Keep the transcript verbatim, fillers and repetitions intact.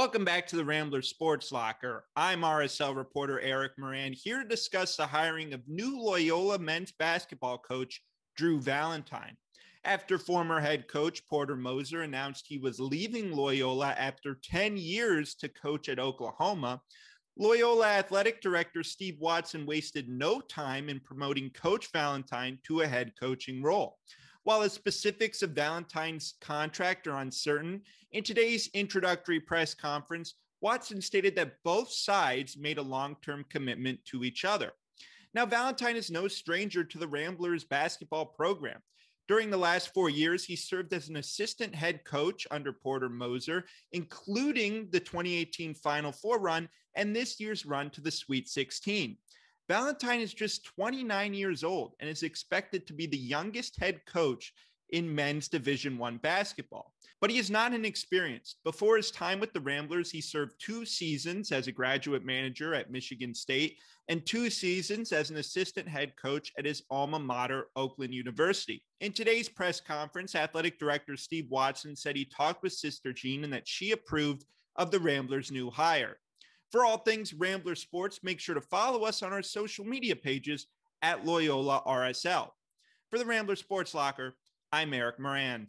Welcome back to the Rambler Sports Locker. I'm R S L reporter Eric Moran, here to discuss the hiring of new Loyola men's basketball coach Drew Valentine. After former head coach Porter Moser announced he was leaving Loyola after ten years to coach at Oklahoma, Loyola athletic director Steve Watson wasted no time in promoting Coach Valentine to a head coaching role. While the specifics of Valentine's contract are uncertain, in today's introductory press conference, Watson stated that both sides made a long-term commitment to each other. Now, Valentine is no stranger to the Ramblers basketball program. During the last four years, he served as an assistant head coach under Porter Moser, including the twenty eighteen Final Four run and this year's run to the Sweet sixteen. Valentine is just twenty-nine years old and is expected to be the youngest head coach in men's Division I basketball. But he is not inexperienced. Before his time with the Ramblers, he served two seasons as a graduate manager at Michigan State and two seasons as an assistant head coach at his alma mater, Oakland University. In today's press conference, athletic director Steve Watson said he talked with Sister Jean and that she approved of the Ramblers' new hire. For all things Rambler Sports, make sure to follow us on our social media pages at Loyola R S L. For the Rambler Sports Locker, I'm Eric Moran.